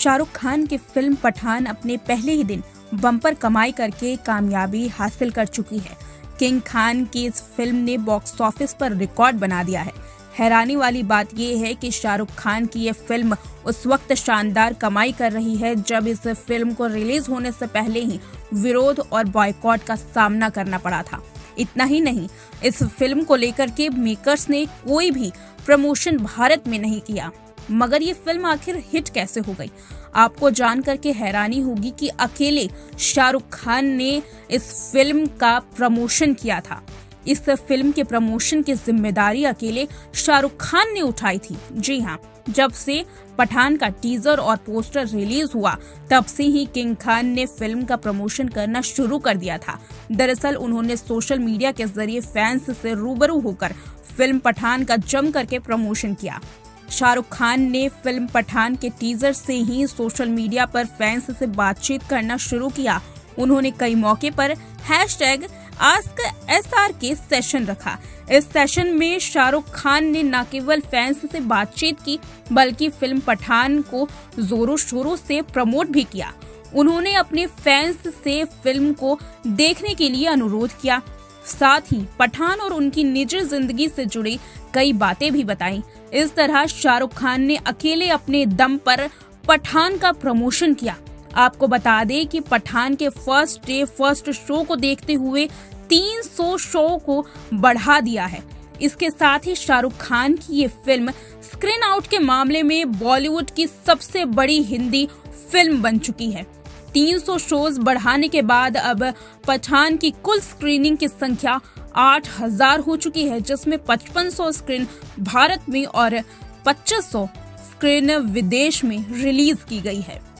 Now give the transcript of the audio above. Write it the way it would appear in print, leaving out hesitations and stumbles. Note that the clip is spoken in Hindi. शाहरुख खान की फिल्म पठान अपने पहले ही दिन बम्पर कमाई करके कामयाबी हासिल कर चुकी है। किंग खान की इस फिल्म ने बॉक्स ऑफिस पर रिकॉर्ड बना दिया है। हैरानी वाली बात यह है कि शाहरुख खान की यह फिल्म उस वक्त शानदार कमाई कर रही है जब इस फिल्म को रिलीज होने से पहले ही विरोध और बॉयकॉट का सामना करना पड़ा था। इतना ही नहीं, इस फिल्म को लेकर के मेकर्स ने कोई भी प्रमोशन भारत में नहीं किया। मगर ये फिल्म आखिर हिट कैसे हो गई? आपको जानकर के हैरानी होगी कि अकेले शाहरुख खान ने इस फिल्म का प्रमोशन किया था। इस फिल्म के प्रमोशन की जिम्मेदारी अकेले शाहरुख खान ने उठाई थी। जी हाँ, जब से पठान का टीजर और पोस्टर रिलीज हुआ तब से ही किंग खान ने फिल्म का प्रमोशन करना शुरू कर दिया था। दरअसल उन्होंने सोशल मीडिया के जरिए फैंस से रूबरू होकर फिल्म पठान का जम करके प्रमोशन किया। शाहरुख खान ने फिल्म पठान के टीजर से ही सोशल मीडिया पर फैंस से बातचीत करना शुरू किया। उन्होंने कई मौके पर #AskSRK सेशन रखा। इस सेशन में शाहरुख खान ने न केवल फैंस से बातचीत की बल्कि फिल्म पठान को जोरों शोरों से प्रमोट भी किया। उन्होंने अपने फैंस से फिल्म को देखने के लिए अनुरोध किया। साथ ही पठान और उनकी निजी जिंदगी से जुड़ी कई बातें भी बताई। इस तरह शाहरुख खान ने अकेले अपने दम पर पठान का प्रमोशन किया। आपको बता दें कि पठान के फर्स्ट डे फर्स्ट शो को देखते हुए 300 शो को बढ़ा दिया है। इसके साथ ही शाहरुख खान की ये फिल्म स्क्रीन आउट के मामले में बॉलीवुड की सबसे बड़ी हिंदी फिल्म बन चुकी है। 300 शोज बढ़ाने के बाद अब पठान की कुल स्क्रीनिंग की संख्या 8000 हो चुकी है, जिसमें 5500 स्क्रीन भारत में और 2500 स्क्रीन विदेश में रिलीज की गई है।